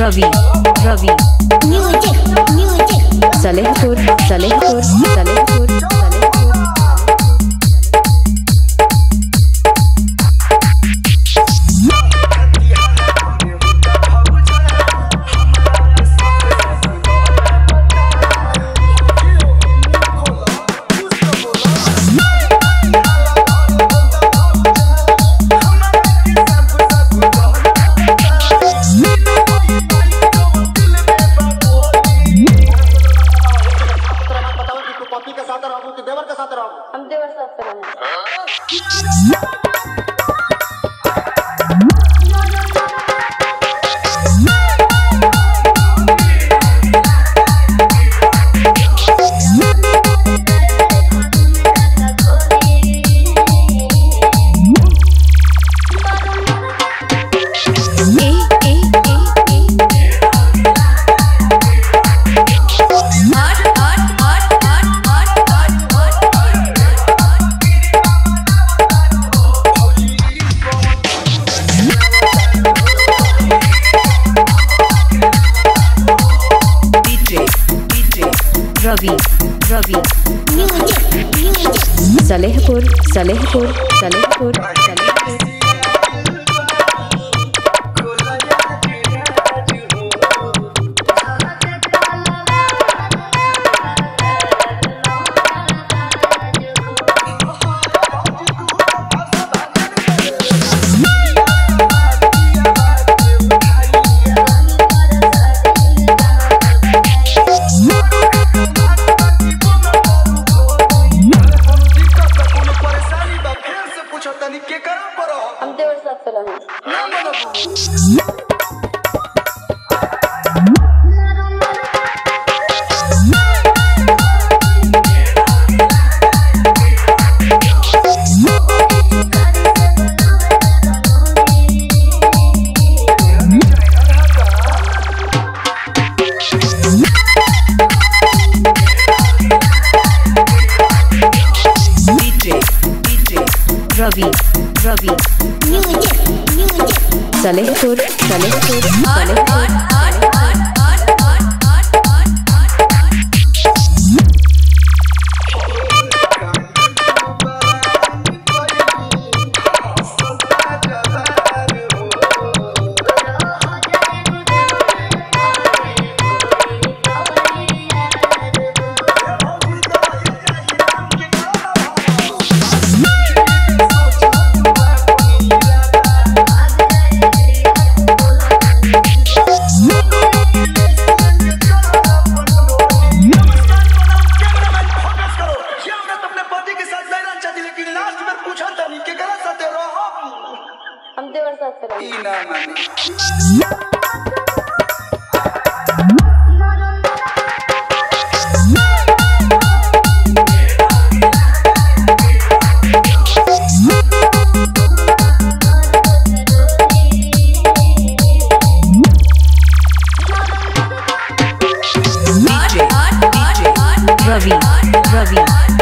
Ravi. Music. Salehpur. Salehpur. Ravi.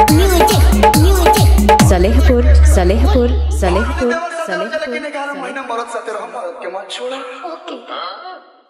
Music. Salehpur. Salehpur.